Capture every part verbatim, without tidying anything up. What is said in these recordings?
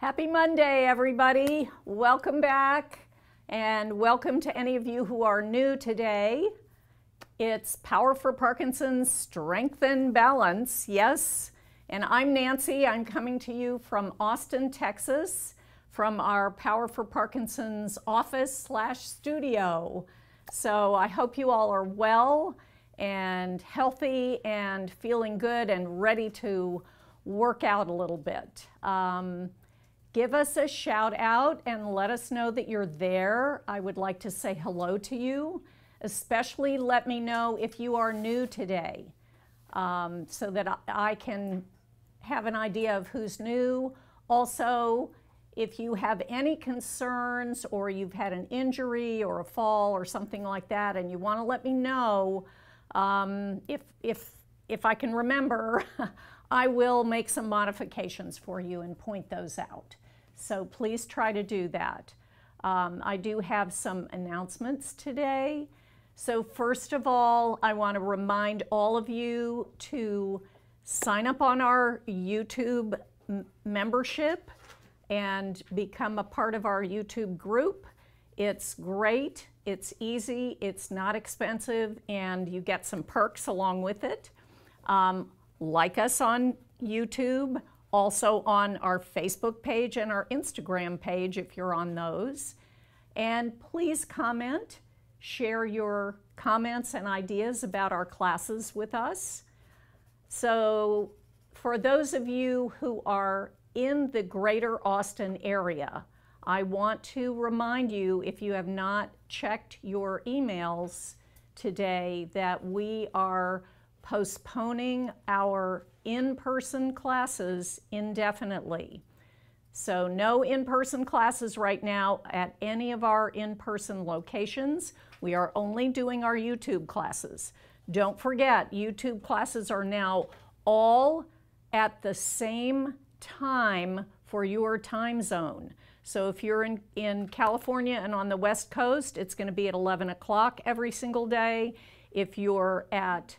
Happy Monday, everybody. Welcome back, and welcome to any of you who are new today. It's Power for Parkinson's Strength and Balance, yes. And I'm Nancy. I'm coming to you from Austin, Texas, from our Power for Parkinson's office slash studio. So I hope you all are well and healthy and feeling good and ready to work out a little bit. Um, Give us a shout out and let us know that you're there. I would like to say hello to you. Especially let me know if you are new today um, so that I, I can have an idea of who's new. Also, if you have any concerns or you've had an injury or a fall or something like that and you want to let me know, um, if, if, if I can remember, I will make some modifications for you and point those out. So please try to do that. Um, I do have some announcements today. So first of all, I want to remind all of you to sign up on our YouTube membership and become a part of our YouTube group. It's great, it's easy, it's not expensive, and you get some perks along with it. Um, Like us on YouTube, also on our Facebook page and our Instagram page if you're on those. And please comment, share your comments and ideas about our classes with us. So for those of you who are in the greater Austin area, I want to remind you, if you have not checked your emails today, that we are postponing our in-person classes indefinitely. So no in-person classes right now at any of our in-person locations. We are only doing our YouTube classes. Don't forget, YouTube classes are now all at the same time for your time zone. So if you're in, in California and on the West Coast, it's going to be at eleven o'clock every single day. If you're at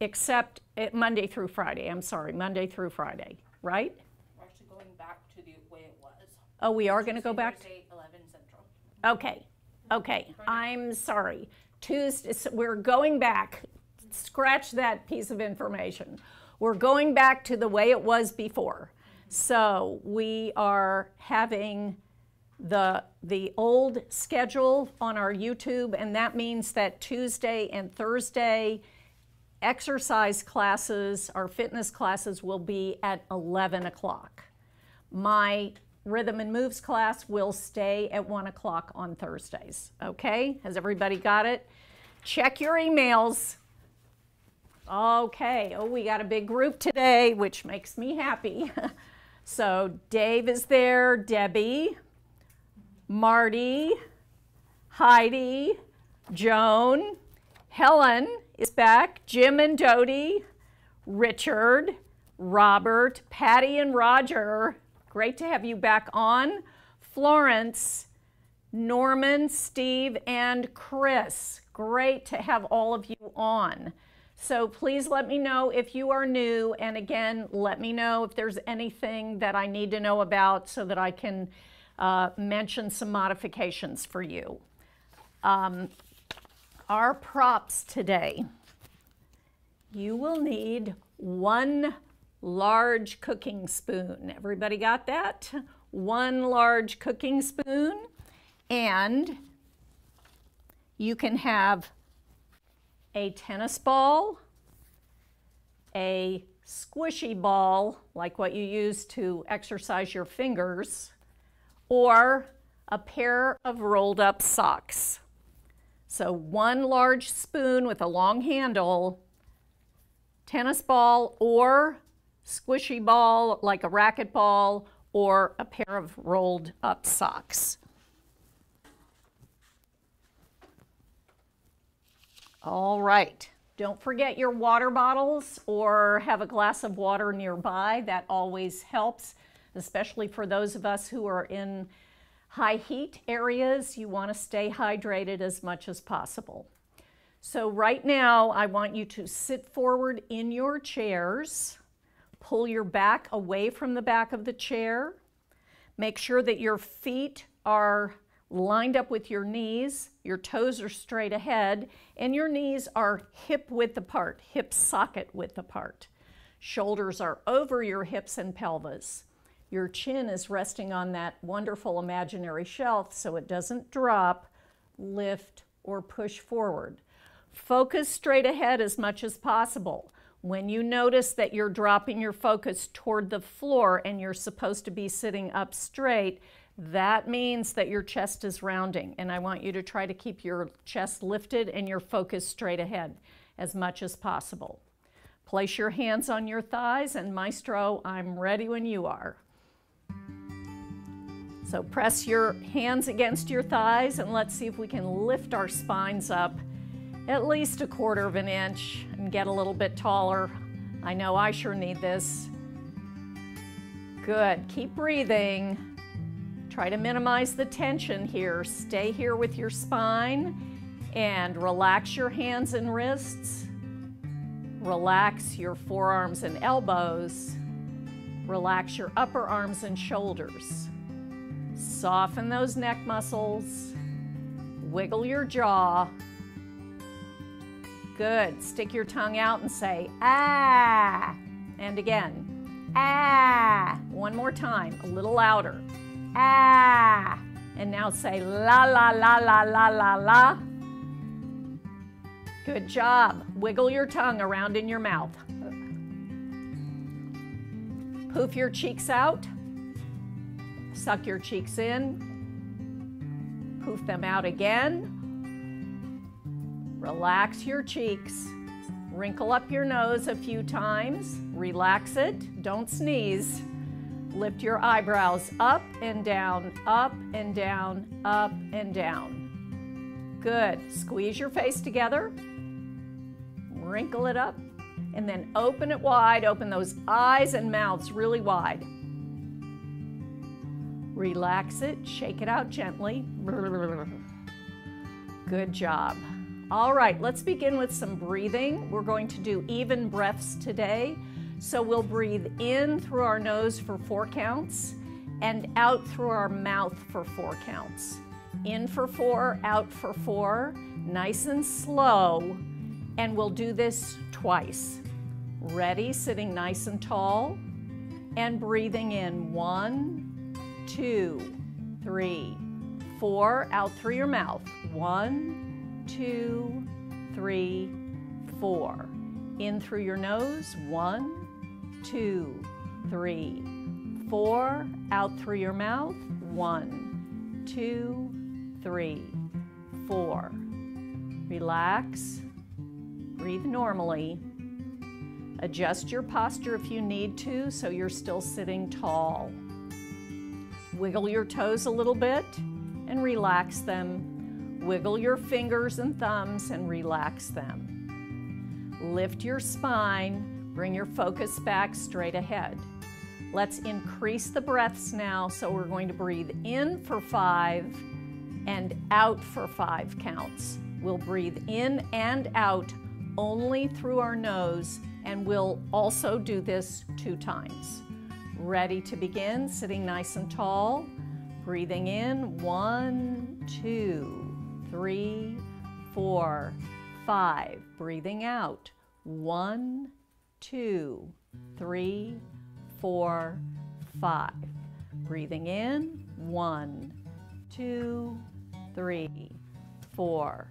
Except it, Monday through Friday. I'm sorry, Monday through Friday, right? We're actually going back to the way it was. Oh, we are going to go back to eleven Central. Okay, okay. I'm sorry. Tuesday, so we're going back. Scratch that piece of information. We're going back to the way it was before. So we are having the the old schedule on our YouTube, and that means that Tuesday and Thursday exercise classes, our fitness classes, will be at eleven o'clock. My Rhythm and Moves class will stay at one o'clock on Thursdays. Okay, has everybody got it? Check your emails. Okay, oh, we got a big group today, which makes me happy. So Dave is there, Debbie, Marty, Heidi, Joan, Helen is back, Jim and Dodie, Richard, Robert, Patty and Roger, great to have you back on, Florence, Norman, Steve, and Chris, great to have all of you on. So please let me know if you are new, and again, let me know if there's anything that I need to know about so that I can uh, mention some modifications for you. Um, Our props today. You will need one large cooking spoon. Everybody got that? One large cooking spoon, and you can have a tennis ball, a squishy ball, like what you use to exercise your fingers, or a pair of rolled up socks. So one large spoon with a long handle, tennis ball or squishy ball like a racquet ball, or a pair of rolled up socks. All right, don't forget your water bottles or have a glass of water nearby. That always helps, especially for those of us who are in high heat areas. You want to stay hydrated as much as possible. So right now, I want you to sit forward in your chairs, pull your back away from the back of the chair, Make sure that your feet are lined up with your knees, your toes are straight ahead, and your knees are hip width apart, hip socket width apart. Shoulders are over your hips and pelvis. Your chin is resting on that wonderful imaginary shelf so it doesn't drop, lift, or push forward. Focus straight ahead as much as possible. When you notice that you're dropping your focus toward the floor and you're supposed to be sitting up straight, that means that your chest is rounding, and I want you to try to keep your chest lifted and your focus straight ahead as much as possible. Place your hands on your thighs, and Maestro, I'm ready when you are. So press your hands against your thighs, and let's see if we can lift our spines up at least a quarter of an inch and get a little bit taller. I know I sure need this. Good, keep breathing. Try to minimize the tension here. Stay here with your spine and relax your hands and wrists. Relax your forearms and elbows. Relax your upper arms and shoulders. Soften those neck muscles. Wiggle your jaw. Good. Stick your tongue out and say, ah. And again, ah. One more time, a little louder. Ah, and now say la la la la la la la. Good job. Wiggle your tongue around in your mouth. Poof your cheeks out. Suck your cheeks in. Poof them out again. Relax your cheeks. Wrinkle up your nose a few times. Relax it. Don't sneeze. Lift your eyebrows up and down, up and down, up and down. Good. Squeeze your face together. Wrinkle it up. And then open it wide. Open those eyes and mouths really wide. Relax it. Shake it out gently. Good job. All right, let's begin with some breathing. We're going to do even breaths today. So we'll breathe in through our nose for four counts and out through our mouth for four counts. In for four, out for four, nice and slow. And we'll do this twice. Ready, sitting nice and tall, and breathing in one, two, three, four, out through your mouth. One, two, three, four. In through your nose, one, two, three, four, out through your mouth, one, two, three, four. Relax, breathe normally. Adjust your posture if you need to so you're still sitting tall. Wiggle your toes a little bit and relax them. Wiggle your fingers and thumbs and relax them. Lift your spine. Bring your focus back straight ahead. Let's increase the breaths now. So we're going to breathe in for five and out for five counts. We'll breathe in and out only through our nose, and we'll also do this two times. Ready to begin, sitting nice and tall. Breathing in, one, two, three, four, five. Breathing out, one, two, three, four, five. Breathing in, one, two, three, four,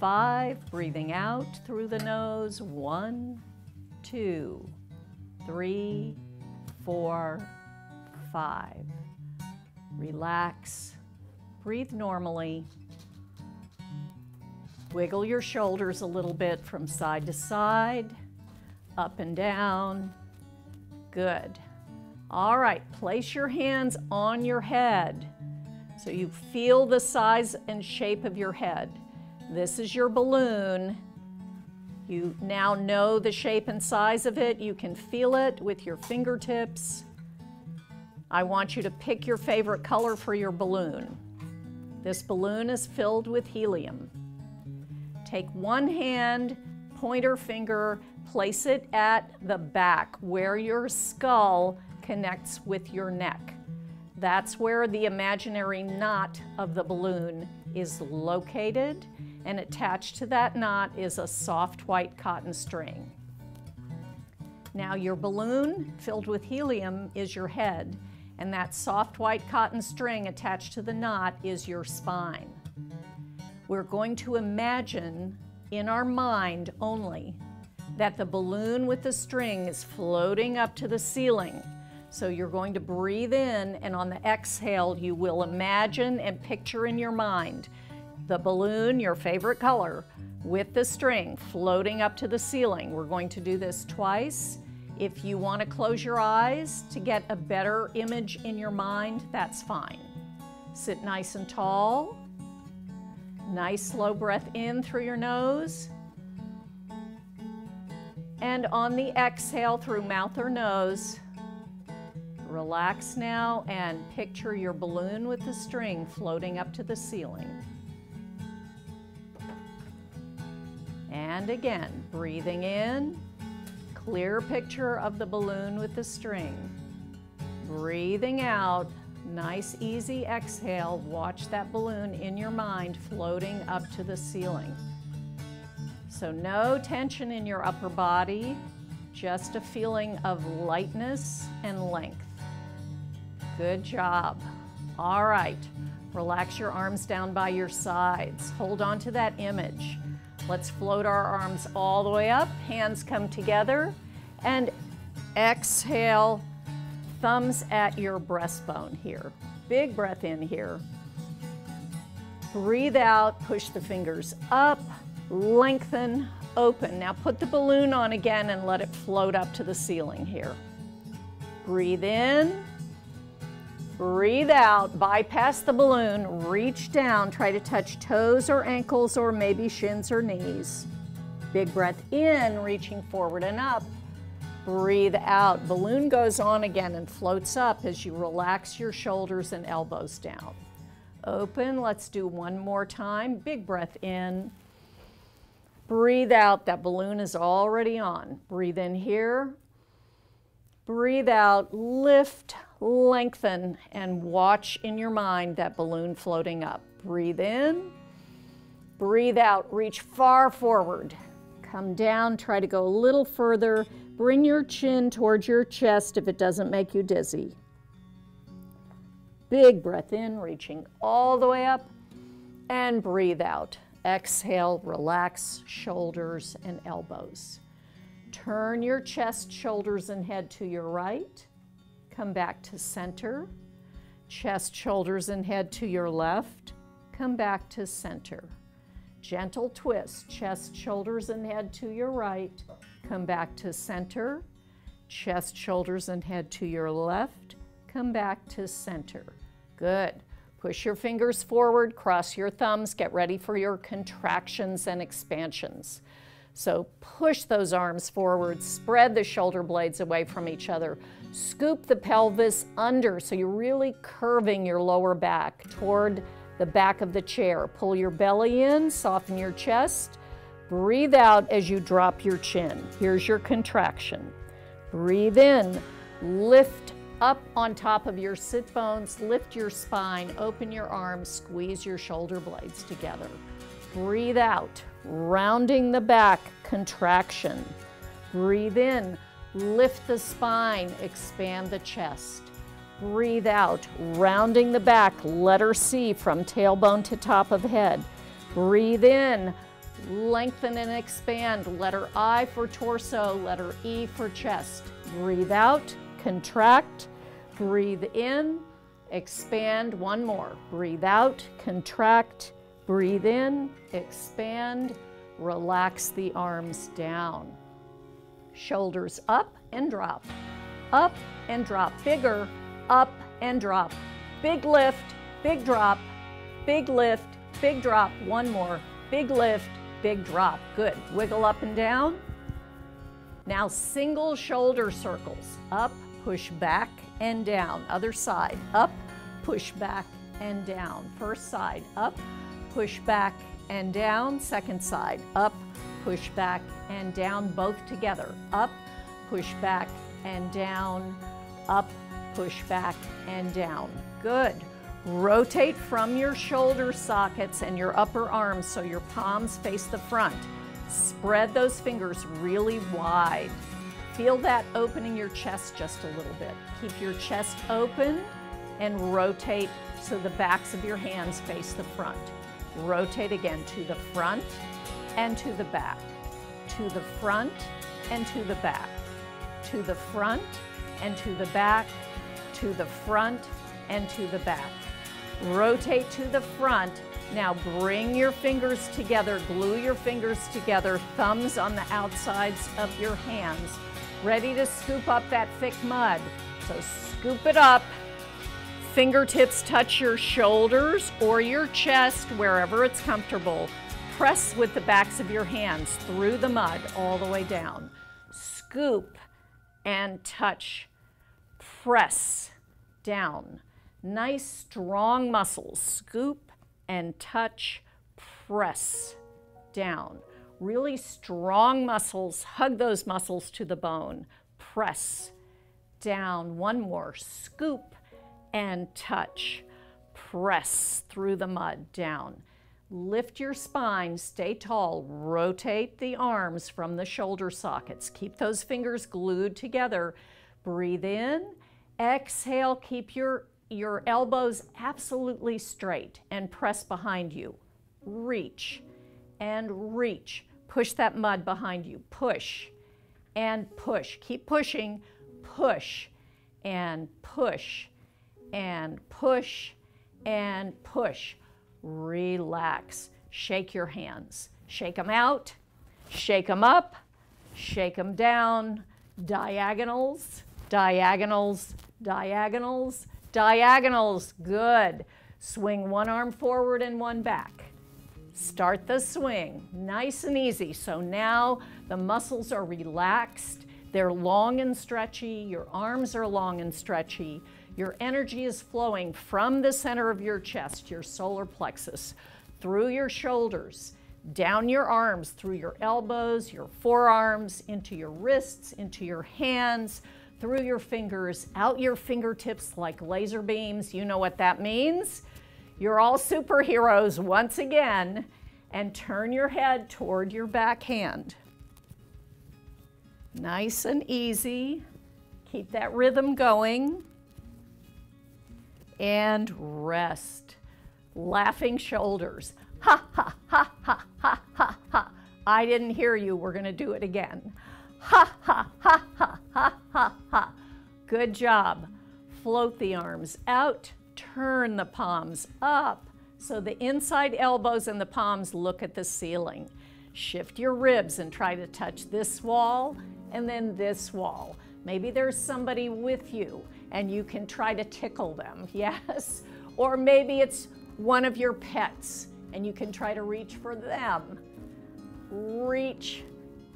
five. Breathing out through the nose, one, two, three, four, five. Relax, breathe normally. Wiggle your shoulders a little bit from side to side. Up and down. Good. All right, place your hands on your head so you feel the size and shape of your head. This is your balloon. You now know the shape and size of it. You can feel it with your fingertips. I want you to pick your favorite color for your balloon. This balloon is filled with helium. Take one hand, pointer finger, place it at the back where your skull connects with your neck. That's where the imaginary knot of the balloon is located, and attached to that knot is a soft white cotton string. Now your balloon filled with helium is your head, and that soft white cotton string attached to the knot is your spine. We're going to imagine in our mind only that the balloon with the string is floating up to the ceiling. So you're going to breathe in, and on the exhale you will imagine and picture in your mind the balloon, your favorite color, with the string floating up to the ceiling. We're going to do this twice. If you want to close your eyes to get a better image in your mind, that's fine. Sit nice and tall. Nice slow breath in through your nose. And on the exhale through mouth or nose, relax now and picture your balloon with the string floating up to the ceiling. And again, breathing in, clear picture of the balloon with the string. Breathing out, nice easy exhale, watch that balloon in your mind floating up to the ceiling. So no tension in your upper body, just a feeling of lightness and length. Good job. All right, relax your arms down by your sides. Hold on to that image. Let's float our arms all the way up, hands come together, and exhale, thumbs at your breastbone here. Big breath in here. Breathe out, push the fingers up, lengthen, open. Now put the balloon on again and let it float up to the ceiling here. Breathe in, breathe out, bypass the balloon, reach down, try to touch toes or ankles or maybe shins or knees. Big breath in, reaching forward and up. Breathe out, balloon goes on again and floats up as you relax your shoulders and elbows down. Open, let's do one more time. Big breath in, breathe out, that balloon is already on. Breathe in here, breathe out, lift, lengthen, and watch in your mind that balloon floating up. Breathe in, breathe out, reach far forward. Come down, try to go a little further. Bring your chin towards your chest if it doesn't make you dizzy. Big breath in, reaching all the way up, and breathe out. Exhale, relax shoulders and elbows. Turn your chest, shoulders, and head to your right. Come back to center. Chest, shoulders, and head to your left. Come back to center. Gentle twist, chest, shoulders, and head to your right. Come back to center. Chest, shoulders, and head to your left. Come back to center. Good. Push your fingers forward, cross your thumbs, get ready for your contractions and expansions. So push those arms forward, spread the shoulder blades away from each other, scoop the pelvis under so you're really curving your lower back toward the back of the chair. Pull your belly in, soften your chest, breathe out as you drop your chin. Here's your contraction. Breathe in, lift up on top of your sit bones, lift your spine, open your arms, squeeze your shoulder blades together. Breathe out, rounding the back, contraction. Breathe in, lift the spine, expand the chest. Breathe out, rounding the back, letter C from tailbone to top of head. Breathe in, lengthen and expand, letter I for torso, letter E for chest. Breathe out, contract, breathe in, expand, one more. Breathe out, contract, breathe in, expand, relax the arms down. Shoulders up and drop, up and drop, bigger, up and drop. Big lift, big drop, big lift, big drop, one more. Big lift, big drop, good. Wiggle up and down. Now single shoulder circles, up, push back and down. Other side, up, push back and down. First side, up, push back and down. Second side, up, push back and down. Both together, up, push back and down, up, push back and down. Good. Rotate from your shoulder sockets and your upper arms so your palms face the front. Spread those fingers really wide. Feel that opening your chest just a little bit. Keep your chest open and rotate so the backs of your hands face the front. Rotate again to the front and to the back. To the front and to the back. To the front and to the back. To the front and to the back. Rotate to the front. Now bring your fingers together, glue your fingers together, thumbs on the outsides of your hands. Ready to scoop up that thick mud. So scoop it up. Fingertips touch your shoulders or your chest, wherever it's comfortable. Press with the backs of your hands through the mud all the way down. Scoop and touch. Press down. Nice strong muscles. Scoop and touch. Press down. Really strong muscles. Hug those muscles to the bone. Press down. One more. Scoop and touch. Press through the mud down. Lift your spine, stay tall, rotate the arms from the shoulder sockets. Keep those fingers glued together. Breathe in, exhale, keep your, your elbows absolutely straight and press behind you. Reach and reach. Push that mud behind you. Push and push. Keep pushing. Push and push. And push and push. Relax. Shake your hands. Shake them out. Shake them up. Shake them down. Diagonals. Diagonals. Diagonals. Diagonals. Good. Swing one arm forward and one back. Start the swing. Nice and easy. So now the muscles are relaxed. They're long and stretchy. Your arms are long and stretchy. Your energy is flowing from the center of your chest, your solar plexus, through your shoulders, down your arms, through your elbows, your forearms, into your wrists, into your hands, through your fingers, out your fingertips like laser beams. You know what that means. You're all superheroes once again, and turn your head toward your backhand. Nice and easy. Keep that rhythm going. And rest. Laughing shoulders. Ha, ha, ha, ha, ha, ha, ha. I didn't hear you. We're going to do it again. Ha, ha, ha, ha, ha, ha, ha. Good job. Float the arms out. Turn the palms up so the inside elbows and the palms look at the ceiling. Shift your ribs and try to touch this wall and then this wall. Maybe there's somebody with you and you can try to tickle them, yes? Or maybe it's one of your pets and you can try to reach for them. Reach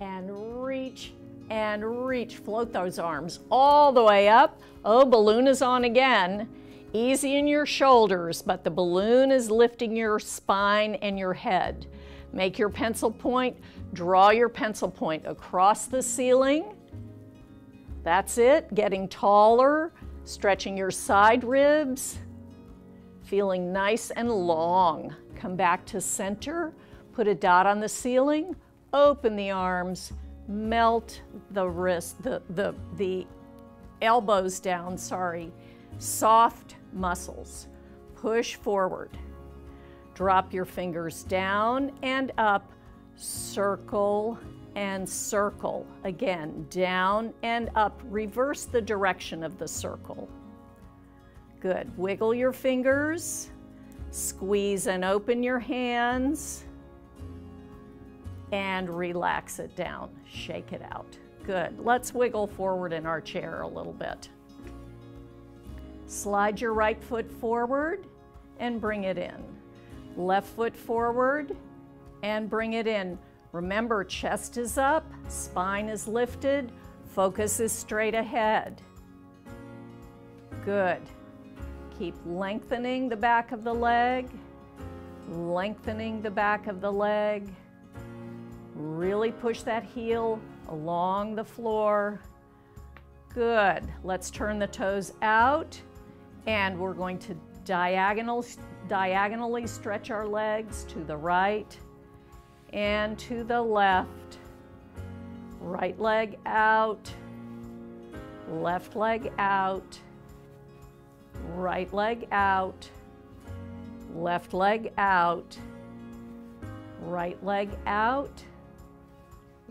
and reach and reach. Float those arms all the way up. Oh, balloon is on again. Easy in your shoulders, but the balloon is lifting your spine and your head. Make your pencil point, draw your pencil point across the ceiling. That's it, getting taller, stretching your side ribs, feeling nice and long. Come back to center, put a dot on the ceiling, open the arms, melt the wrist, the, the, the elbows down, sorry. Soft muscles, push forward. Drop your fingers down and up, circle and circle. Again, down and up. Reverse the direction of the circle. Good. Wiggle your fingers. Squeeze and open your hands. And relax it down. Shake it out. Good. Let's wiggle forward in our chair a little bit. Slide your right foot forward and bring it in. Left foot forward and bring it in. Remember, chest is up, spine is lifted, focus is straight ahead. Good. Keep lengthening the back of the leg, lengthening the back of the leg. Really push that heel along the floor. Good. Let's turn the toes out, and we're going to diagonal, diagonally stretch our legs to the right and to the left. Right leg out, left leg out, right leg out, left leg out, right leg out,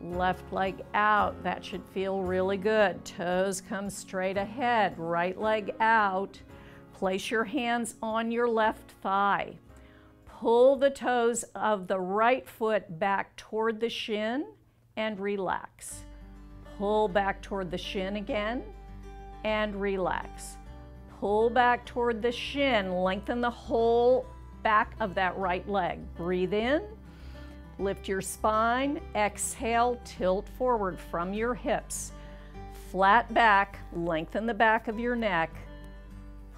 left leg out. That should feel really good. Toes come straight ahead, right leg out. Place your hands on your left thigh. Pull the toes of the right foot back toward the shin and relax. Pull back toward the shin again and relax. Pull back toward the shin. Lengthen the whole back of that right leg. Breathe in. Lift your spine. Exhale, tilt forward from your hips. Flat back. Lengthen the back of your neck.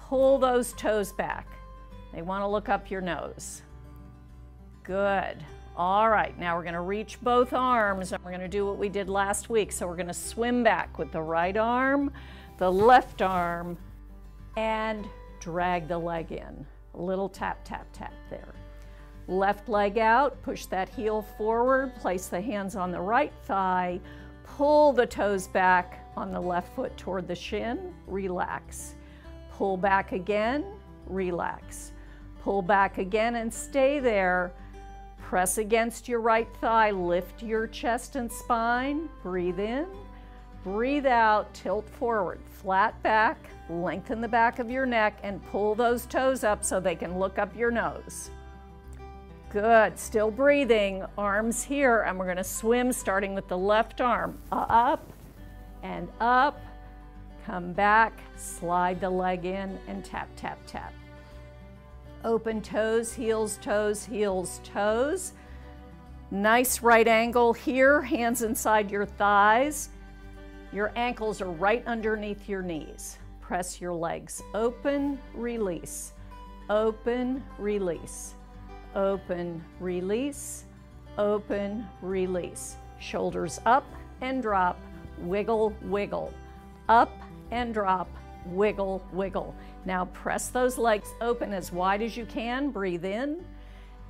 Pull those toes back. They want to look up your nose. Good. All right, now we're going to reach both arms, and we're going to do what we did last week. So we're going to swim back with the right arm, the left arm, and drag the leg in. A little tap, tap, tap there. Left leg out, push that heel forward, place the hands on the right thigh, pull the toes back on the left foot toward the shin, relax. Pull back again, relax. Pull back again and stay there. Press against your right thigh, lift your chest and spine, breathe in, breathe out, tilt forward, flat back, lengthen the back of your neck, and pull those toes up so they can look up your nose. Good, still breathing, arms here, and we're going to swim starting with the left arm, up and up, come back, slide the leg in, and tap, tap, tap. Open toes, heels, toes, heels, toes. Nice right angle here, hands inside your thighs. Your ankles are right underneath your knees. Press your legs. Open, release. Open, release. Open, release. Open, release. Shoulders up and drop. Wiggle, wiggle. Up and drop. Wiggle, wiggle. Now press those legs open as wide as you can. Breathe in.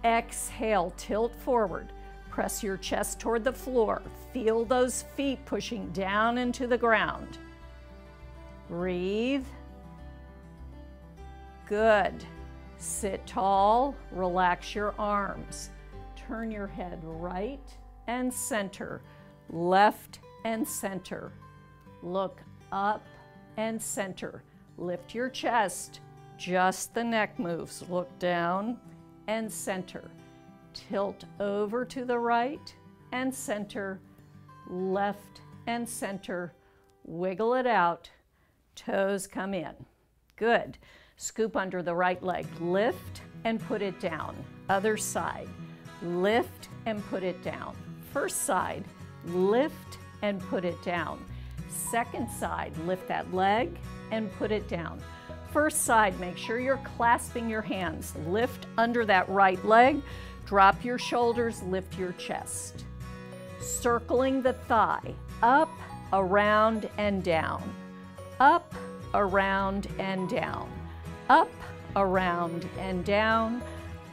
Exhale, tilt forward. Press your chest toward the floor. Feel those feet pushing down into the ground. Breathe. Good. Sit tall. Relax your arms. Turn your head right and center, left and center. Look up and center. Lift your chest, just the neck moves. Look down and center. Tilt over to the right and center, left and center. Wiggle it out, toes come in. Good. Scoop under the right leg, lift and put it down. Other side, lift and put it down. First side, lift and put it down. Second side, lift that leg and put it down. First side, make sure you're clasping your hands. Lift under that right leg, drop your shoulders, lift your chest. Circling the thigh, up, around, and down. Up, around, and down. Up, around, and down.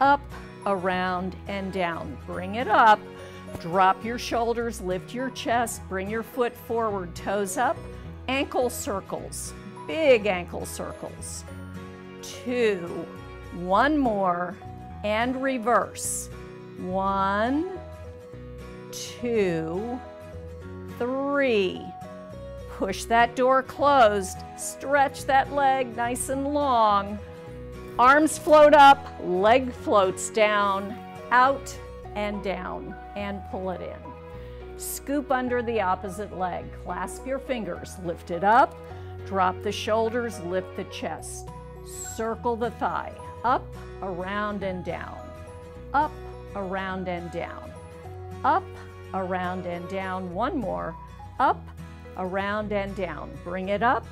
Up, around, and down. Bring it up. Drop your shoulders, lift your chest, bring your foot forward, toes up, ankle circles, big ankle circles. Two, one more, and reverse. One, two, three. Push that door closed, stretch that leg nice and long. Arms float up, leg floats down, out and down. And pull it in. Scoop under the opposite leg. Clasp your fingers. Lift it up. Drop the shoulders. Lift the chest. Circle the thigh. Up, around, and down. Up, around, and down. Up, around, and down. One more. Up, around, and down. Bring it up.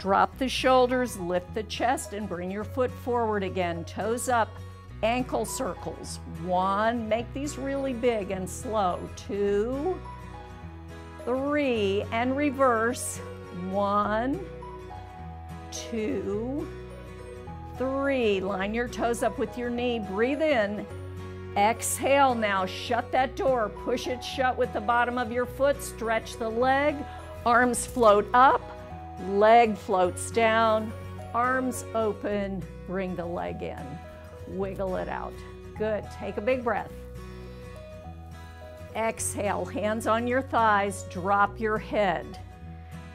Drop the shoulders. Lift the chest and bring your foot forward again. Toes up. Ankle circles. One, make these really big and slow. Two, three, and reverse. One, two, three. Line your toes up with your knee. Breathe in. Exhale now. Shut that door. Push it shut with the bottom of your foot. Stretch the leg. Arms float up. Leg floats down. Arms open. Bring the leg in. Wiggle it out. Good. Take a big breath. Exhale. Hands on your thighs. Drop your head.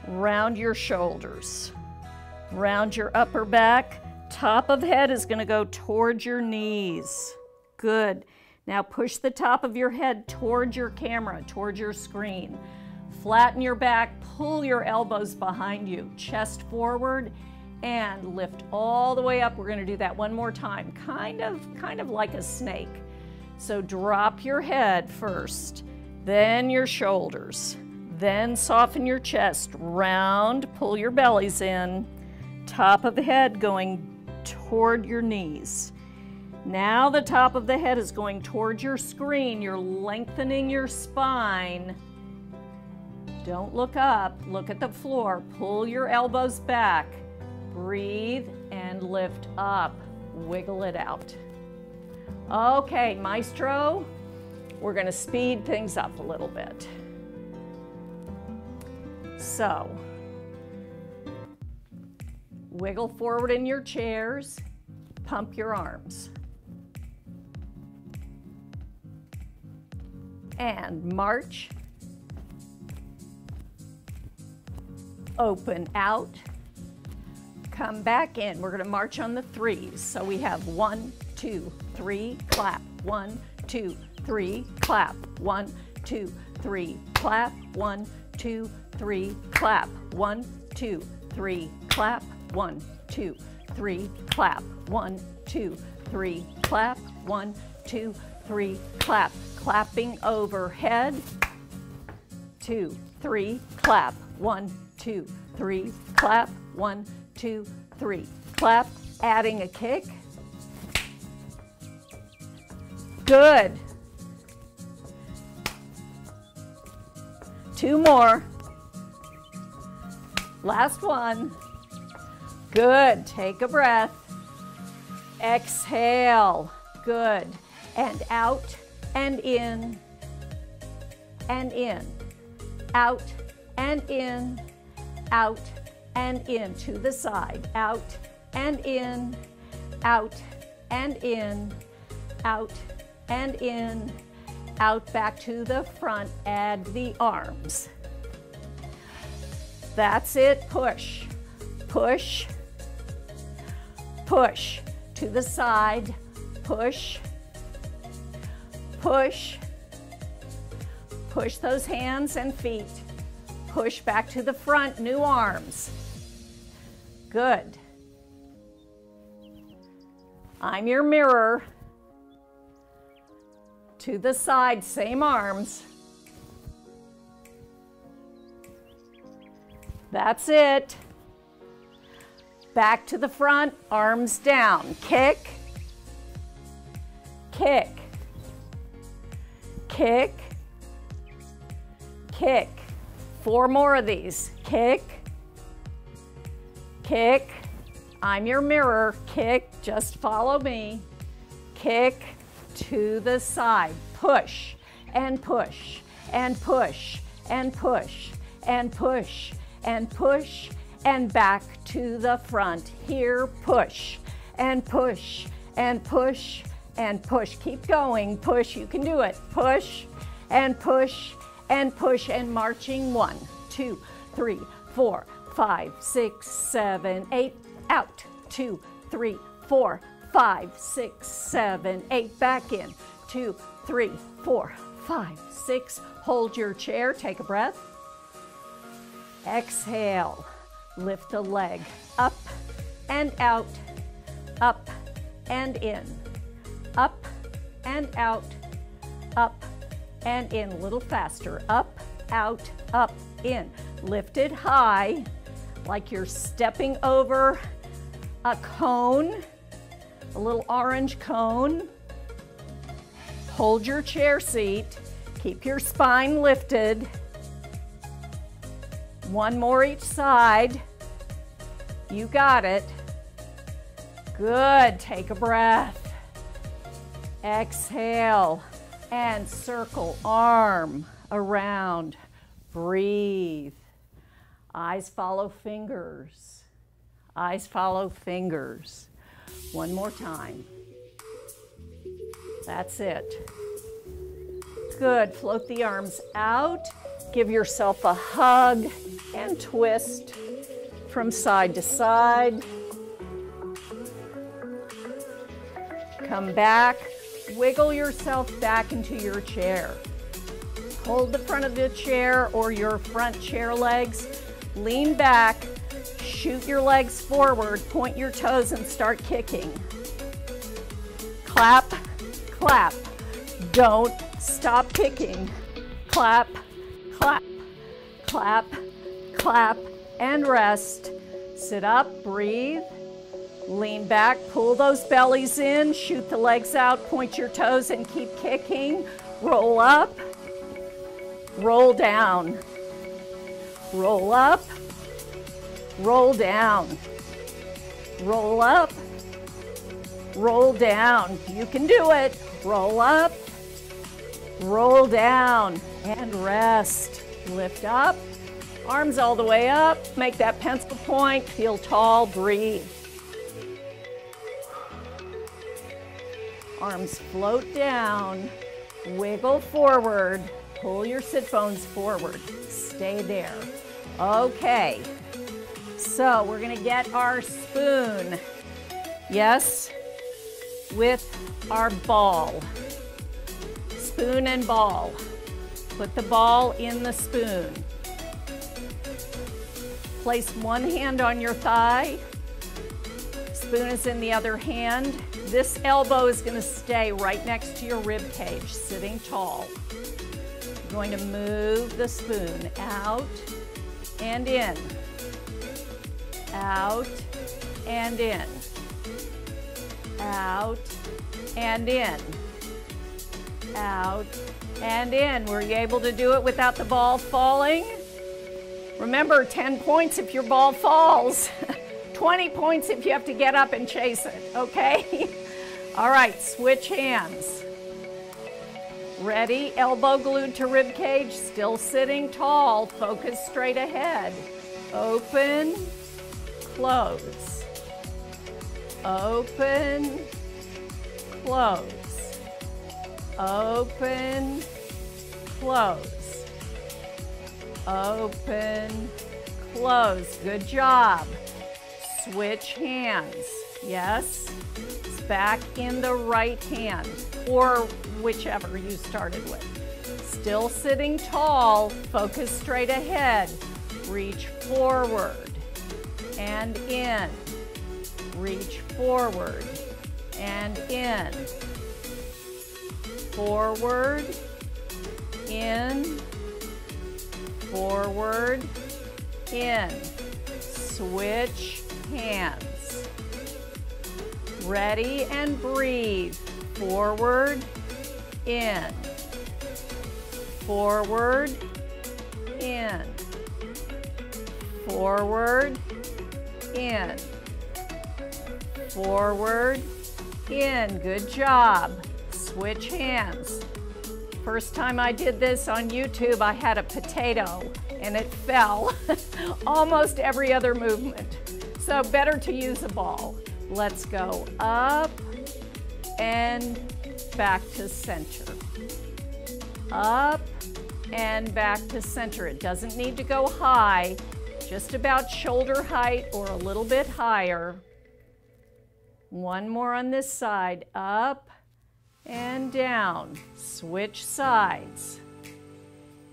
Round your shoulders. Round your upper back. Top of head is going to go towards your knees. Good. Now push the top of your head towards your camera, towards your screen. Flatten your back, pull your elbows behind you, chest forward, and lift all the way up. We're going to do that one more time, kind of, kind of like a snake. So drop your head first, then your shoulders, then soften your chest, round, pull your bellies in, top of the head going toward your knees. Now the top of the head is going towards your screen. You're lengthening your spine. Don't look up, look at the floor. Pull your elbows back. Breathe and lift up. Wiggle it out. Okay, Maestro, we're gonna speed things up a little bit. So, wiggle forward in your chairs. Pump your arms. And march. Open out. Come back in. We're going to march on the threes. So we have one, two, three, clap. One, two, three, clap. One, two, three, clap. One, two, three, clap. One, two, three, clap. One, two, three, clap. One, two, three, clap. One, two, three, clap. Clapping overhead. Two, three, clap. One, two, three, clap. One, two, three, clap. Adding a kick. Good. Two more. Last one. Good. Take a breath. Exhale. Good. And out and in. And in. Out and in. Out and in. To the side. Out and in. Out and in. Out and in. Out back to the front. Add the arms. That's it. Push. Push. Push to the side, push, push, push those hands and feet, push back to the front, new arms. Good. I'm your mirror. To the side, same arms. That's it. Back to the front, arms down. Kick, kick, kick, kick. Four more of these. Kick, kick. I'm your mirror. Kick, just follow me. Kick to the side. Push and push and push and push and push and push. And back to the front here, push and push and push and push. Keep going, push, you can do it. Push and push and push and marching. One, two, three, four, five, six, seven, eight, out. Two, three, four, five, six, seven, eight, back in. Two, three, four, five, six. Hold your chair, take a breath. Exhale. Lift the leg up and out, up and in, up and out, up and in. A little faster, up, out, up, in. Lift it high, like you're stepping over a cone, a little orange cone. Hold your chair seat, keep your spine lifted. One more each side. You got it. Good. Take a breath. Exhale and circle arm around. Breathe. Eyes follow fingers. Eyes follow fingers. One more time. That's it. Good. Float the arms out. Give yourself a hug and twist from side to side. Come back. Wiggle yourself back into your chair. Hold the front of the chair or your front chair legs. Lean back. Shoot your legs forward. Point your toes and start kicking. Clap. Clap. Don't stop kicking. Clap. Clap. Clap. Clap. And rest. Sit up. Breathe. Lean back, pull those bellies in, shoot the legs out, point your toes and keep kicking. Roll up, roll down, roll up, roll down, roll up, roll down. You can do it. Roll up, roll down, and rest. Lift up, arms all the way up, make that pencil point, feel tall, breathe. Arms float down, wiggle forward, pull your sit bones forward, stay there. Okay, so we're gonna get our spoon, yes, with our ball. Spoon and ball. Put the ball in the spoon. Place one hand on your thigh, spoon is in the other hand. This elbow is going to stay right next to your rib cage, sitting tall. You're going to move the spoon out and in, out and in, out and in, out and in. Were you able to do it without the ball falling? Remember, ten points if your ball falls, twenty points if you have to get up and chase it, okay? All right, switch hands. Ready, elbow glued to rib cage, still sitting tall, focus straight ahead. Open, close. Open, close. Open, close. Open, close. Good job. Switch hands, yes? It's back in the right hand, or whichever you started with. Still sitting tall, focus straight ahead. Reach forward and in. Reach forward and in. Forward, in, forward, in. Switch hands. Ready and breathe. Forward, in. Forward, in. Forward, in. Forward, in. Good job. Switch hands. First time I did this on YouTube, I had a potato and it fell almost every other movement. So better to use a ball. Let's go up and back to center. Up and back to center. It doesn't need to go high, just about shoulder height or a little bit higher. One more on this side. Up and down. Switch sides.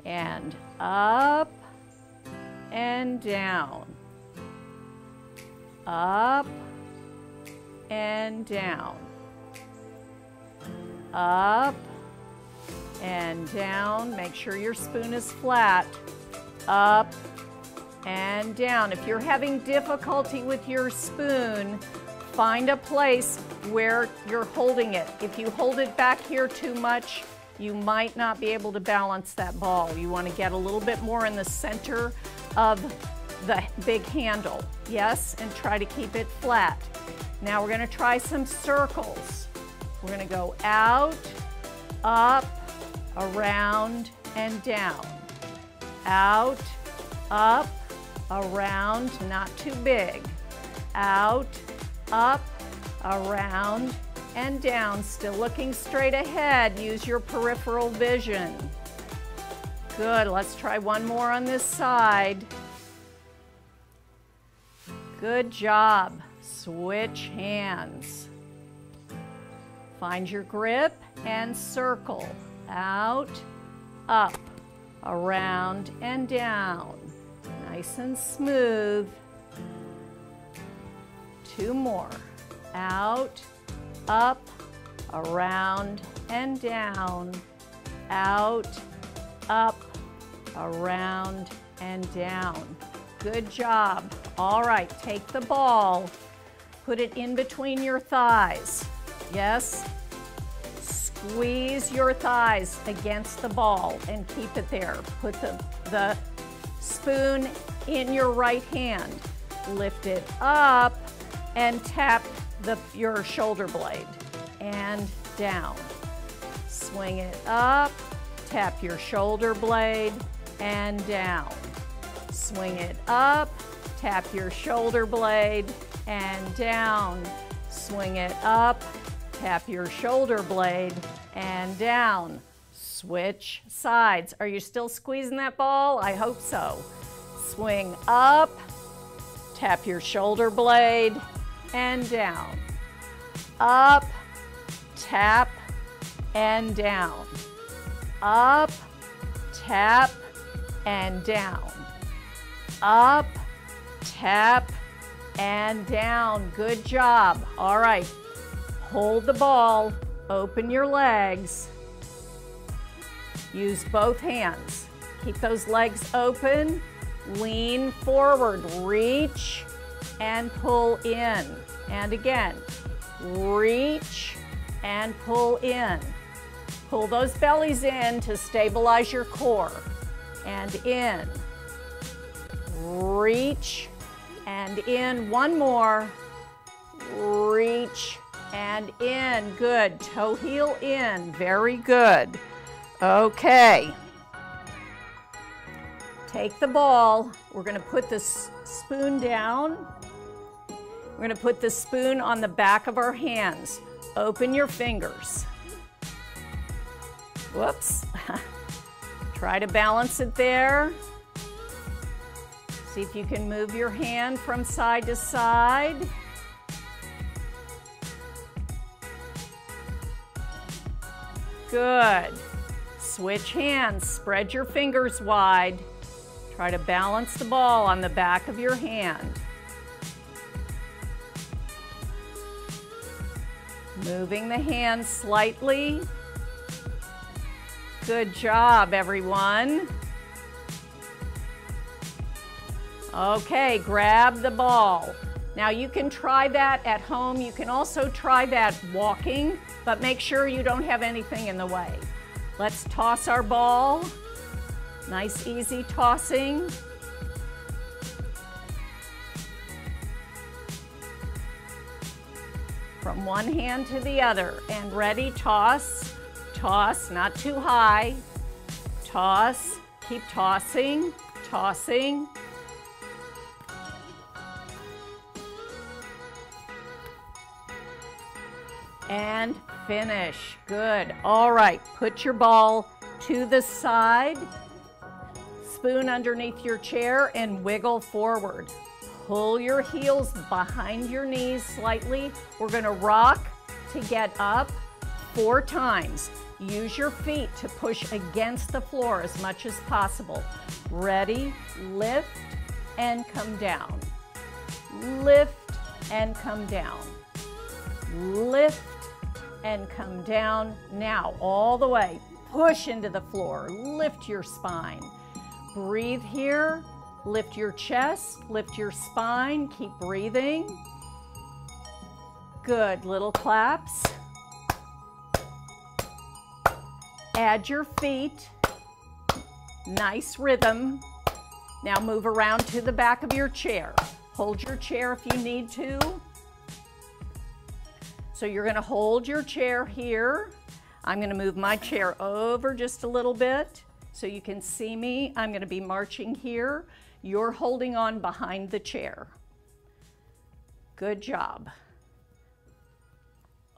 And up and down. Up and down, up and down. Make sure your spoon is flat. Up and down. If you're having difficulty with your spoon, find a place where you're holding it. If you hold it back here too much, you might not be able to balance that ball. You want to get a little bit more in the center of the big handle, yes, and try to keep it flat. Now we're gonna try some circles. We're gonna go out, up, around, and down. Out, up, around, not too big. Out, up, around, and down. Still looking straight ahead. Use your peripheral vision. Good, let's try one more on this side. Good job. Switch hands. Find your grip and circle. Out, up, around, and down. Nice and smooth. Two more. Out, up, around, and down. Out, up, around, and down. Good job. All right, take the ball. Put it in between your thighs. Yes? Squeeze your thighs against the ball and keep it there. Put the, the spoon in your right hand. Lift it up and tap the, your shoulder blade. And down. Swing it up, tap your shoulder blade, and down. Swing it up, tap your shoulder blade, and down. Swing it up, tap your shoulder blade, and down. Switch sides. Are you still squeezing that ball? I hope so. Swing up, tap your shoulder blade, and down. Up, tap, and down. Up, tap, and down. Up, tap, and down. Good job. All right. Hold the ball, open your legs, use both hands. Keep those legs open, lean forward, reach, and pull in. And again, reach and pull in. Pull those bellies in to stabilize your core. And in, reach, and in. One more, reach, and in. Good. Toe heel in. Very good. Okay. Take the ball. We're going to put this spoon down. We're going to put the spoon on the back of our hands. Open your fingers. Whoops. Try to balance it there. See if you can move your hand from side to side. Good. Switch hands. Spread your fingers wide. Try to balance the ball on the back of your hand. Moving the hand slightly. Good job, everyone. Okay, grab the ball. Now you can try that at home. You can also try that walking, but make sure you don't have anything in the way. Let's toss our ball. Nice, easy tossing. From one hand to the other. And ready, toss, toss, not too high. Toss, keep tossing, tossing. And finish. Good. All right. Put your ball to the side. Spoon underneath your chair and wiggle forward. Pull your heels behind your knees slightly. We're going to rock to get up four times. Use your feet to push against the floor as much as possible. Ready? Lift and come down. Lift and come down. Lift and come down. Now, all the way. Push into the floor. Lift your spine. Breathe here. Lift your chest. Lift your spine. Keep breathing. Good. Little claps. Add your feet. Nice rhythm. Now move around to the back of your chair. Hold your chair if you need to. So you're going to hold your chair here. I'm going to move my chair over just a little bit so you can see me. I'm going to be marching here. You're holding on behind the chair. Good job.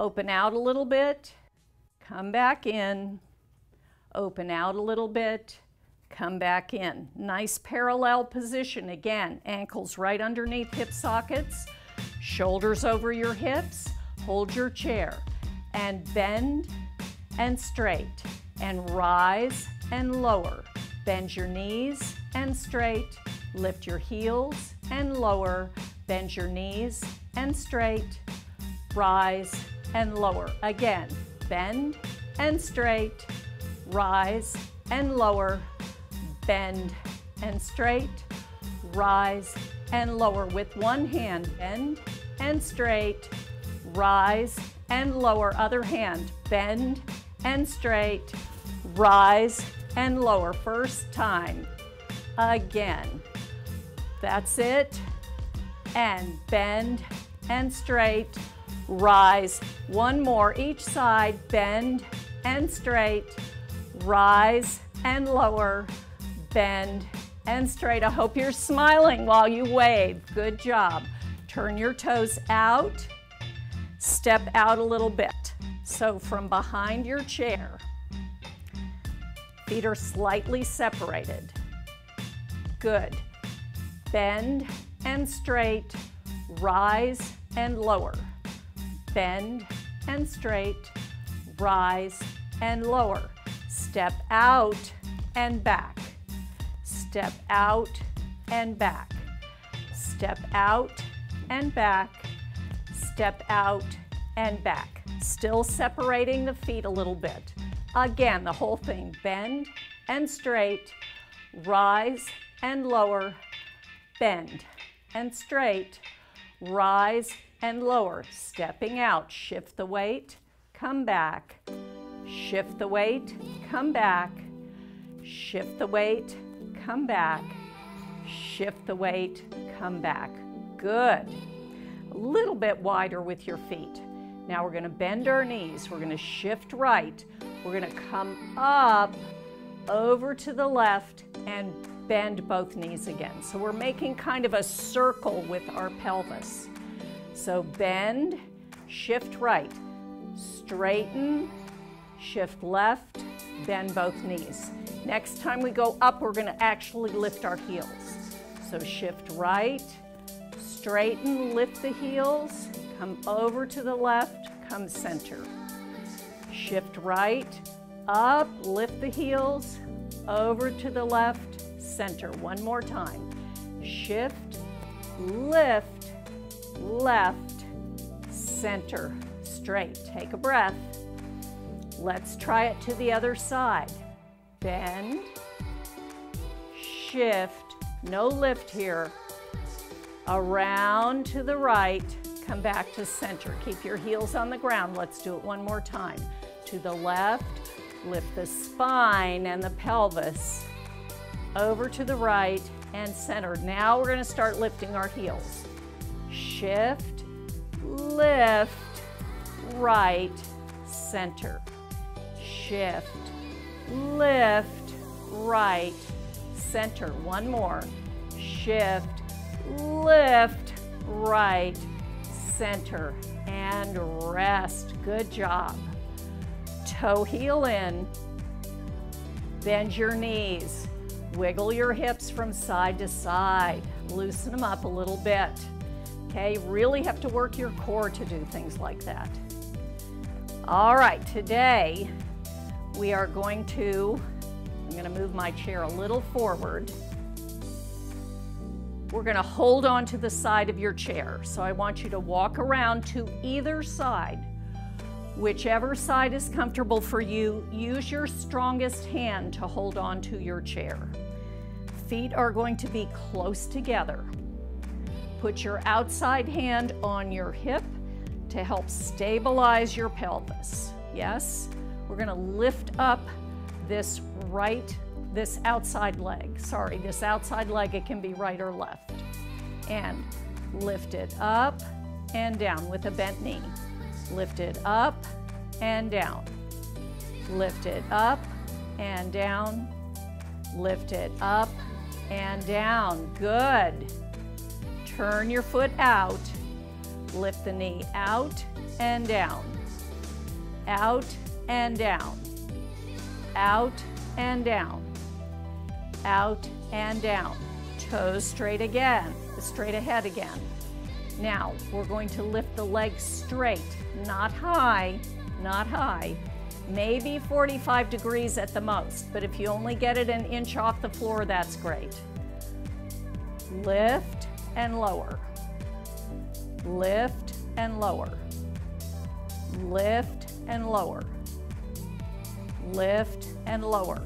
Open out a little bit. Come back in. Open out a little bit. Come back in. Nice parallel position again. Ankles right underneath hip sockets. Shoulders over your hips. Hold your chair and bend and straight and rise and lower. Bend your knees and straight. Lift your heels and lower. Bend your knees and straight. Rise and lower. Again, bend and straight. Rise and lower. Bend and straight. Rise and lower. With one hand, bend and straight. Rise and lower. Other hand, bend and straight. Rise and lower. First time. Again. That's it. And bend and straight. Rise. One more. Each side. Bend and straight. Rise and lower. Bend and straight. I hope you're smiling while you wave. Good job. Turn your toes out. Step out a little bit. So from behind your chair, feet are slightly separated. Good. Bend and straight, rise and lower. Bend and straight, rise and lower. Step out and back. Step out and back. Step out and back. Step out and back. Still separating the feet a little bit. Again, the whole thing. Bend and straight. Rise and lower. Bend and straight. Rise and lower. Stepping out. Shift the weight. Come back. Shift the weight. Come back. Shift the weight. Come back. Shift the weight. Come back. Good. A little bit wider with your feet. Now we're going to bend our knees. We're going to shift right. We're going to come up over to the left and bend both knees again. So we're making kind of a circle with our pelvis. So bend, shift right, straighten, shift left, bend both knees. Next time we go up, we're going to actually lift our heels. So shift right, straighten, lift the heels, come over to the left, come center. Shift right, up, lift the heels, over to the left, center. One more time. Shift, lift, left, center, straight. Take a breath. Let's try it to the other side. Bend, shift, no lift here. Around to the right, come back to center. Keep your heels on the ground. Let's do it one more time. To the left, lift the spine and the pelvis. Over to the right and center. Now we're going to start lifting our heels. Shift, lift, right, center. Shift, lift, right, center. One more. Shift, lift, right, center, and rest. Good job. Toe heel in. Bend your knees. Wiggle your hips from side to side. Loosen them up a little bit. Okay, really have to work your core to do things like that. All right, today we are going to, I'm going to move my chair a little forward. We're going to hold on to the side of your chair. So I want you to walk around to either side. Whichever side is comfortable for you, use your strongest hand to hold on to your chair. Feet are going to be close together. Put your outside hand on your hip to help stabilize your pelvis. Yes? We're going to lift up this right this outside leg, sorry, this outside leg, it can be right or left. And lift it up and down with a bent knee. Lift it up and down. Lift it up and down. Lift it up and down. Good. Turn your foot out. Lift the knee out and down. Out and down. Out and down. Out and down. Toes straight again. Straight ahead again. Now we're going to lift the leg straight, not high, not high. Maybe forty-five degrees at the most, but if you only get it an inch off the floor, that's great. Lift and lower. Lift and lower. Lift and lower. Lift and lower.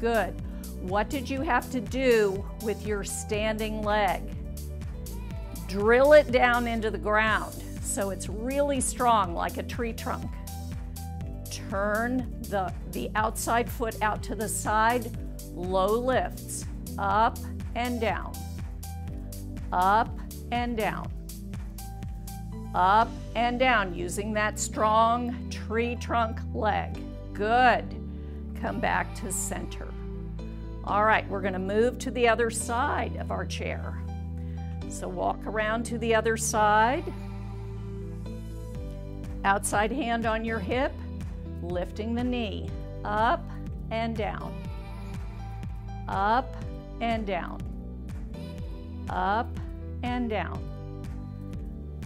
Good. What did you have to do with your standing leg? Drill it down into the ground so it's really strong, like a tree trunk. Turn the, the outside foot out to the side, low lifts, up and down, up and down, up and down, using that strong tree trunk leg. Good. Come back to center. All right, we're going to move to the other side of our chair. So walk around to the other side. Outside hand on your hip, lifting the knee up and down, up and down, up and down,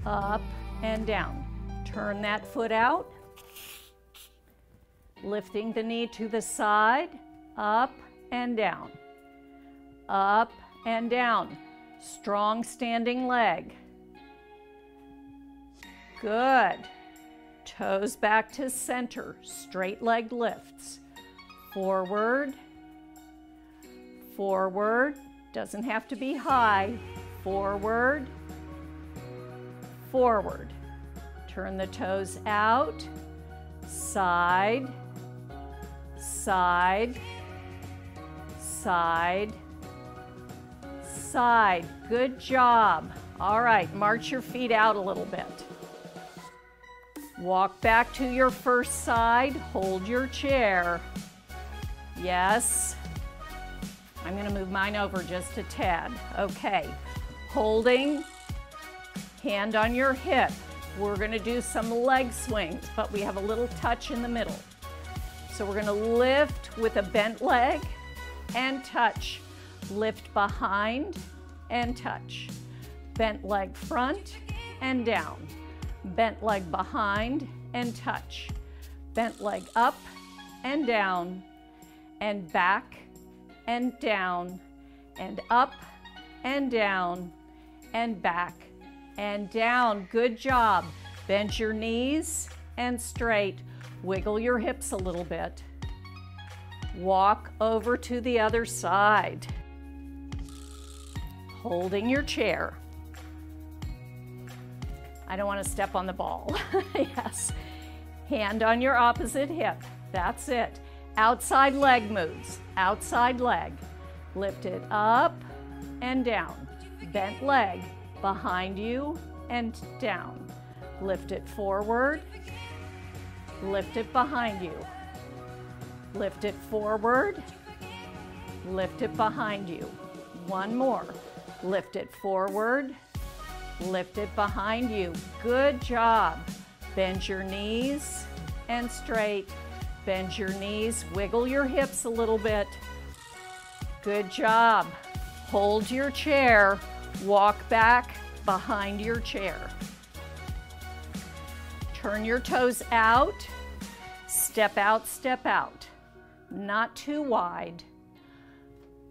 up and down. Turn that foot out, lifting the knee to the side, up and down, up and down. Strong standing leg. Good. Toes back to center. Straight leg lifts. Forward. Forward. Doesn't have to be high. Forward. Forward. Turn the toes out. Side. Side. Side. Side. Good job. All right, march your feet out a little bit. Walk back to your first side. Hold your chair. Yes. I'm going to move mine over just a tad. Okay. Holding. Hand on your hip. We're going to do some leg swings, but we have a little touch in the middle. So we're going to lift with a bent leg and touch. Lift behind and touch. Bent leg front and down. Bent leg behind and touch. Bent leg up and down. And back and down. And up and down. And back and down. Good job. Bend your knees and straight. Wiggle your hips a little bit. Walk over to the other side. Holding your chair. I don't want to step on the ball. Yes. Hand on your opposite hip. That's it. Outside leg moves. Outside leg. Lift it up and down. Bent leg behind you and down. Lift it forward. Lift it behind you. Lift it forward. Lift it behind you. One more. Lift it forward, lift it behind you. Good job. Bend your knees and straight. Bend your knees, wiggle your hips a little bit. Good job. Hold your chair, walk back behind your chair. Turn your toes out, step out, step out. Not too wide.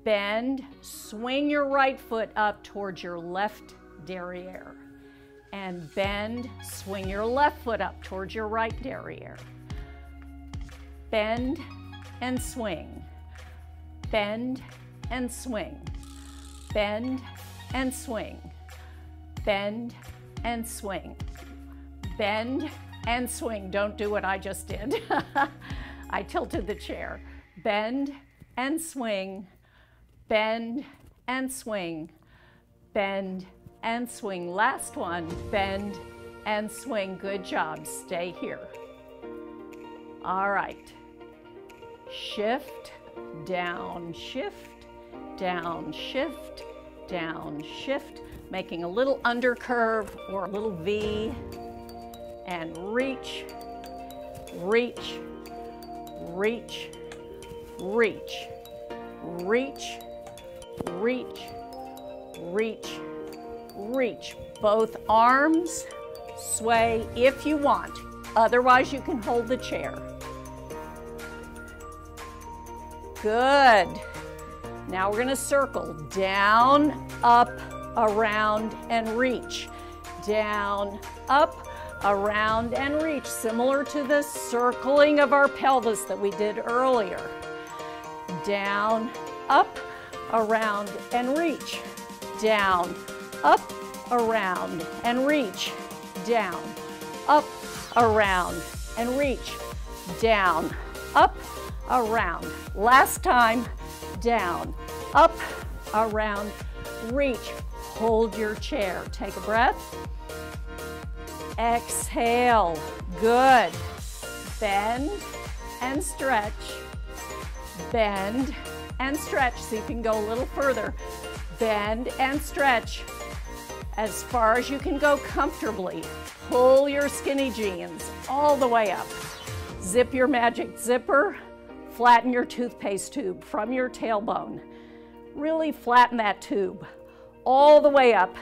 Bend, swing your right foot up towards your left derriere. And bend, swing your left foot up towards your right derriere. Bend and swing. Bend and swing. Bend and swing. Bend and swing. Bend and swing. Don't do what I just did. I tilted the chair. Bend and swing, bend and swing, bend and swing. Last one, bend and swing. Good job, stay here. All right, shift down, shift down, shift down, shift, making a little undercurve or a little V, and reach, reach, reach, reach, reach, reach, reach, reach. Both arms sway if you want, otherwise you can hold the chair. Good. Now we're going to circle down, up, around, and reach. Down, up, around, and reach. Similar to the circling of our pelvis that we did earlier. Down, up, around, and reach. Down, up, around, and reach. Down, up, around, and reach. Down, up, around. Last time, down, up, around, reach. Hold your chair. Take a breath. Exhale. Good. Bend and stretch. Bend and stretch. See if you can go a little further. Bend and stretch as far as you can go comfortably. Pull your skinny jeans all the way up. Zip your magic zipper. Flatten your toothpaste tube from your tailbone. Really flatten that tube all the way up.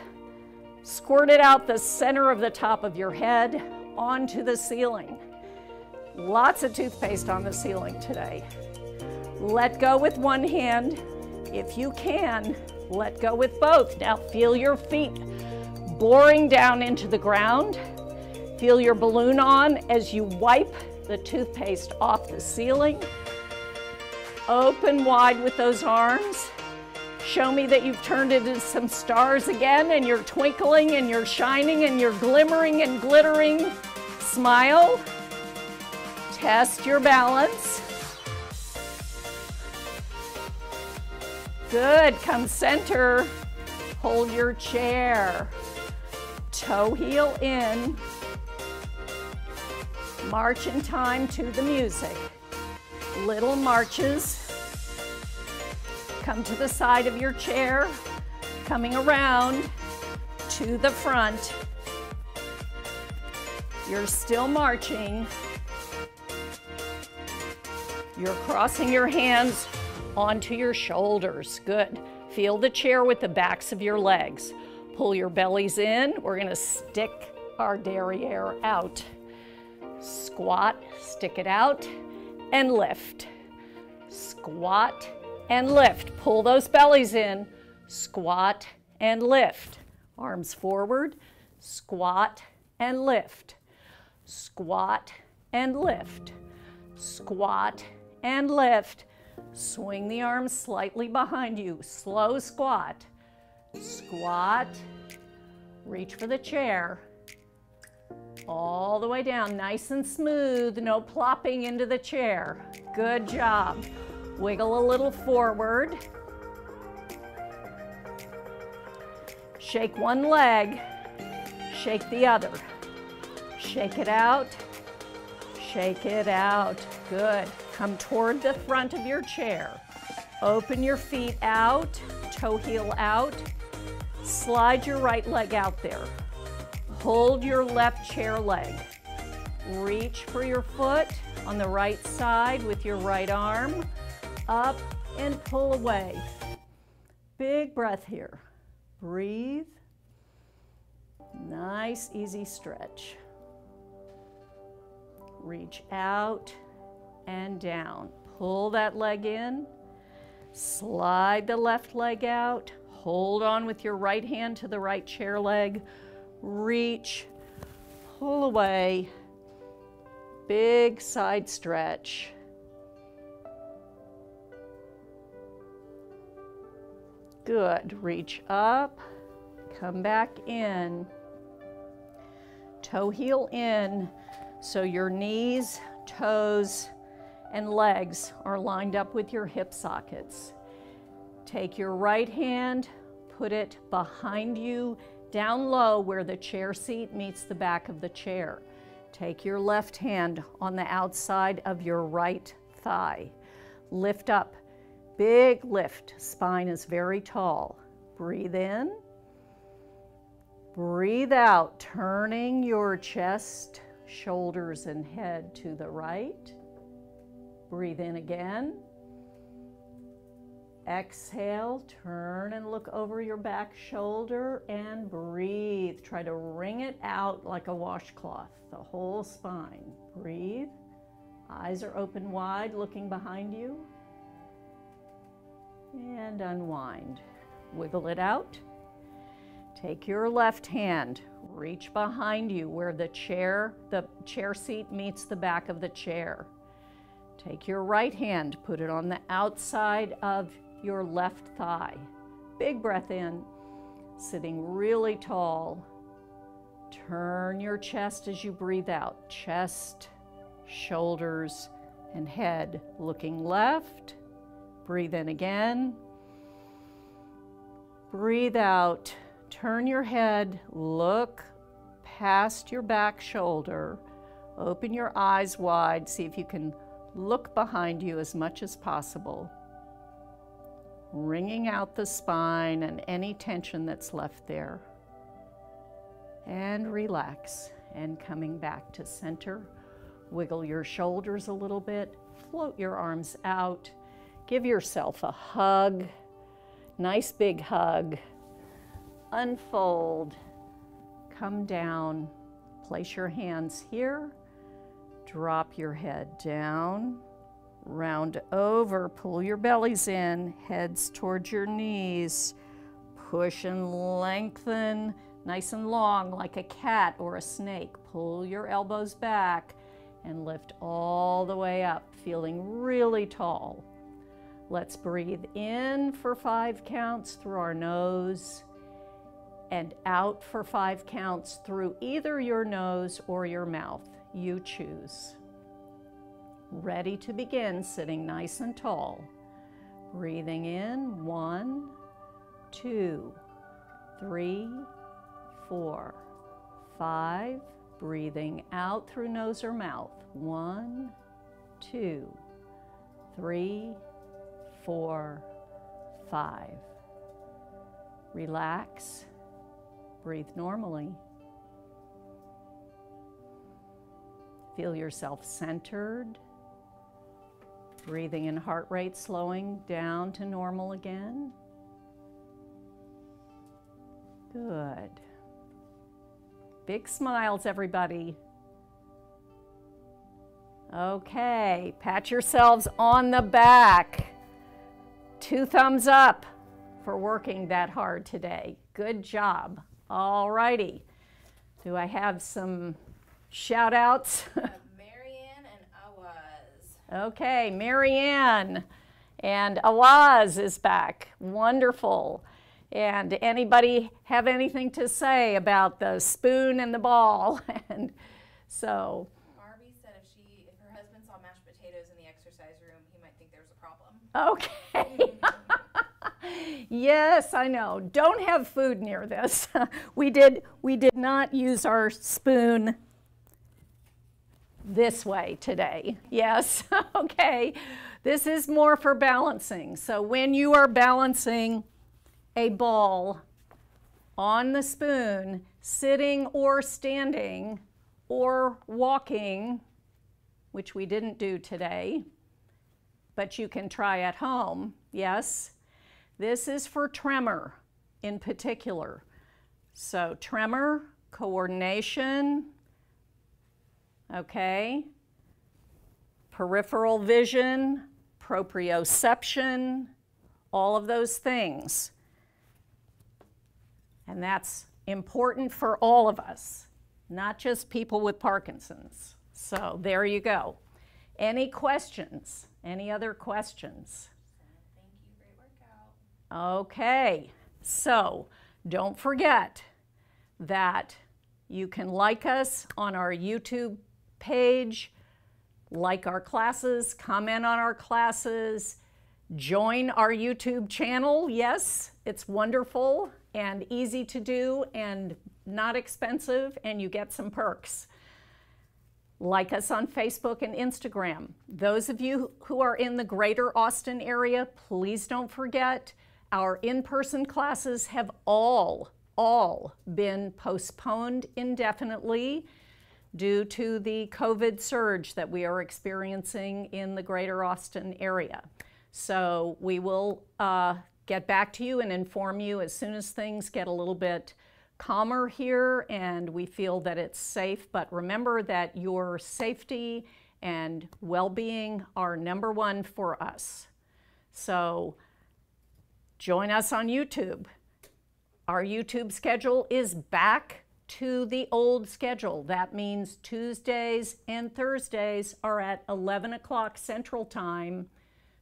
Squirt it out the center of the top of your head onto the ceiling. Lots of toothpaste on the ceiling today. Let go with one hand. If you can, let go with both. Now feel your feet boring down into the ground. Feel your balloon on as you wipe the toothpaste off the ceiling. Open wide with those arms. Show me that you've turned into some stars again, and you're twinkling, and you're shining, and you're glimmering and glittering. Smile. Test your balance. Good. Come center. Hold your chair. Toe heel in. March in time to the music. Little marches. Come to the side of your chair, coming around to the front. You're still marching. You're crossing your hands onto your shoulders. Good. Feel the chair with the backs of your legs. Pull your bellies in. We're going to stick our derriere out. Squat, stick it out, and lift. Squat and lift. Pull those bellies in. Squat and lift. Arms forward. Squat and lift. Squat and lift. Squat and lift. Swing the arms slightly behind you. Slow squat. Squat. Reach for the chair. All the way down. Nice and smooth. No plopping into the chair. Good job. Wiggle a little forward. Shake one leg, shake the other. Shake it out, shake it out. Good. Come toward the front of your chair. Open your feet out, toe heel out. Slide your right leg out there. Hold your left chair leg. Reach for your foot on the right side with your right arm. Up and pull away. Big breath here. Breathe. Nice, easy stretch. Reach out and down. Pull that leg in. Slide the left leg out. Hold on with your right hand to the right chair leg. Reach. Pull away. Big side stretch. Good. Reach up, come back in, toe heel in, so your knees, toes, and legs are lined up with your hip sockets. Take your right hand, put it behind you, down low where the chair seat meets the back of the chair. Take your left hand on the outside of your right thigh. Lift up, big lift, spine is very tall. Breathe in, breathe out, turning your chest, shoulders and head to the right. Breathe in again. Exhale, turn and look over your back shoulder and breathe. Try to wring it out like a washcloth, the whole spine. Breathe. Eyes are open wide, looking behind you. And unwind. Wiggle it out. Take your left hand, reach behind you where the chair, the chair seat meets the back of the chair. Take your right hand, put it on the outside of your left thigh. Big breath in, sitting really tall. Turn your chest as you breathe out. Chest, shoulders, and head looking left. Breathe in again. Breathe out. Turn your head, look past your back shoulder. Open your eyes wide, see if you can look behind you as much as possible. Wringing out the spine and any tension that's left there. And relax, and coming back to center. Wiggle your shoulders a little bit, float your arms out, give yourself a hug, nice big hug. Unfold, come down, place your hands here, drop your head down, round over, pull your bellies in, heads towards your knees, push and lengthen, nice and long like a cat or a snake. Pull your elbows back and lift all the way up, feeling really tall. Let's breathe in for five counts through our nose, and out for five counts through either your nose or your mouth. You choose. Ready to begin, sitting nice and tall. Breathing in, one, two, three, four, five. Breathing out through nose or mouth. One, two, three, four, five. Relax. Breathe normally. Feel yourself centered. Breathing and heart rate slowing down to normal again. Good. Big smiles, everybody. Okay, pat yourselves on the back. Two thumbs up for working that hard today. Good job. All righty. Do I have some shout outs? Marianne and Awaz. Okay, Marianne and Awaz is back. Wonderful. And anybody have anything to say about the spoon and the ball? And so Arby said if she if her husband saw mashed potatoes in the exercise room, he might think there's a problem. Okay. Yes, I know. Don't have food near this. We did, we did not use our spoon this way today. Yes, okay. This is more for balancing. So when you are balancing a ball on the spoon, sitting or standing or walking, which we didn't do today, but you can try at home, yes. This is for tremor in particular. So tremor, coordination, okay, peripheral vision, proprioception, all of those things. And that's important for all of us, not just people with Parkinson's. So there you go. Any questions? Any other questions? Okay, so don't forget that you can like us on our YouTube page, like our classes, comment on our classes, join our YouTube channel. Yes, it's wonderful and easy to do and not expensive, and you get some perks. Like us on Facebook and Instagram. Those of you who are in the greater Austin area, please don't forget our in-person classes have all, all been postponed indefinitely due to the COVID surge that we are experiencing in the greater Austin area. So we will uh, get back to you and inform you as soon as things get a little bit calmer here and we feel that it's safe, but remember that your safety and well-being are number one for us. So join us on YouTube. Our YouTube schedule is back to the old schedule. That means Tuesdays and Thursdays are at eleven o'clock Central Time,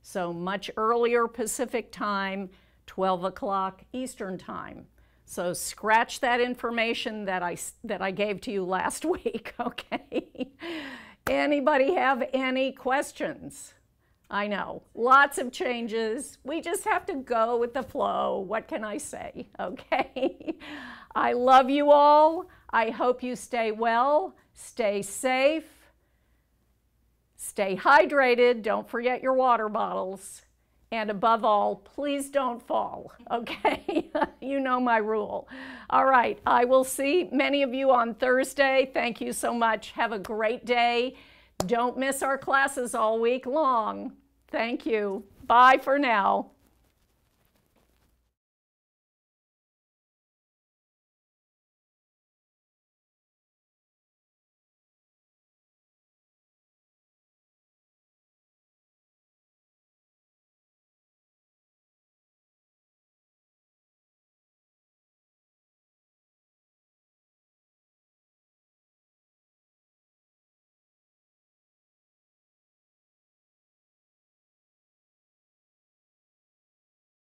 so much earlier Pacific Time, twelve o'clock Eastern Time. So scratch that information that I, that I gave to you last week, okay? Anybody have any questions? I know, lots of changes. We just have to go with the flow. What can I say, okay? I love you all. I hope you stay well, stay safe, stay hydrated. Don't forget your water bottles. And above all, please don't fall, okay? You know my rule. All right, I will see many of you on Thursday. Thank you so much. Have a great day. Don't miss our classes all week long. Thank you. Bye for now.